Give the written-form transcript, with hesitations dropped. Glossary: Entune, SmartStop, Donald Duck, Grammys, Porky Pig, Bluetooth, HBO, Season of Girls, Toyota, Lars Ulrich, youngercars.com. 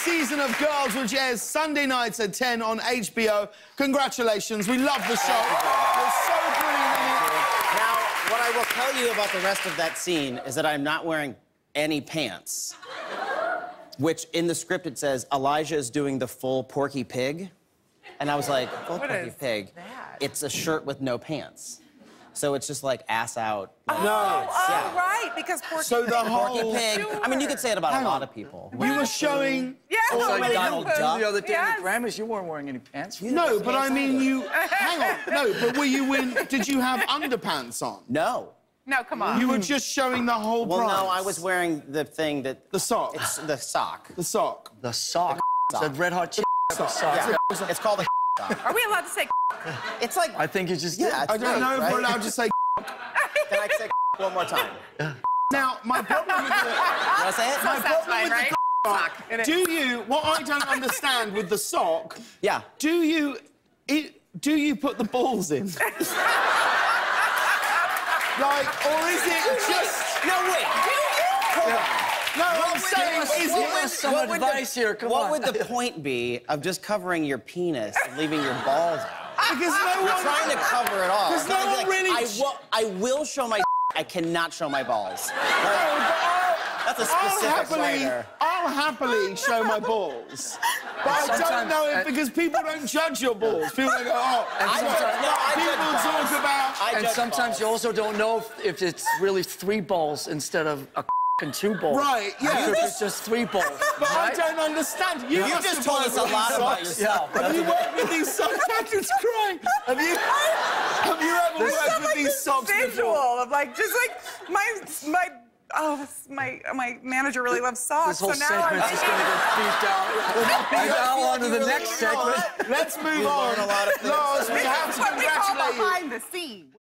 Season of Girls, which airs Sunday nights at 10 on HBO. Congratulations, we love the show. You're so brilliant in it. Now, what I will tell you about the rest of that scene is that I'm not wearing any pants. Which, in the script, it says, Elijah is doing the full Porky Pig. And I was like, full Porky Pig? That? It's a shirt with no pants. So it's just like ass out. Like, no. Oh, yeah. Right, because Porky Pig. So the whole Pig. Sure. I mean, you could say it about a lot of people. You were showing. Yeah, like Donald Duck. The other day at the Grammys, you weren't wearing any pants. No, but I mean, you. Hang on. No, but were you in? Did you have underpants on? No. No, come on. You were just showing the whole prize. Well, no, I was wearing the thing that. The sock. It's the sock. The sock. The sock. It's a Red Hot Chili sock. It's called the sock. Are we allowed to say? It's like. I think it's just. Yeah. I don't know if we're allowed to say. Can I say one more time? Now, my problem with the. Can I say it? My problem with the sock. Do you? What I don't understand with the sock. Yeah. Do you? Do you put the balls in? Like, or is it just... No, wait. No, what I'm saying is... What would the point be of just covering your penis and leaving your balls out? Because no one... I'm trying to cover it all. Because no one really... I will show my... I cannot show my balls. That's a specific writer. I'll happily show my balls. But I don't know it because people don't judge your balls. People go, oh, people talk about... And sometimes you also don't know if it's really three balls instead of a and two balls. Right, yeah. It's just three balls. But I don't understand. You just told us a lot about yourself. Have you worked with these socks? I just cry. Have you ever worked with these socks before? Visual of like, just like, my... Oh, my manager really loves socks. This whole segment is going to go beefed out. Now on to the next segment. Let's move on. Lars, we have to congratulate you. Behind the scenes.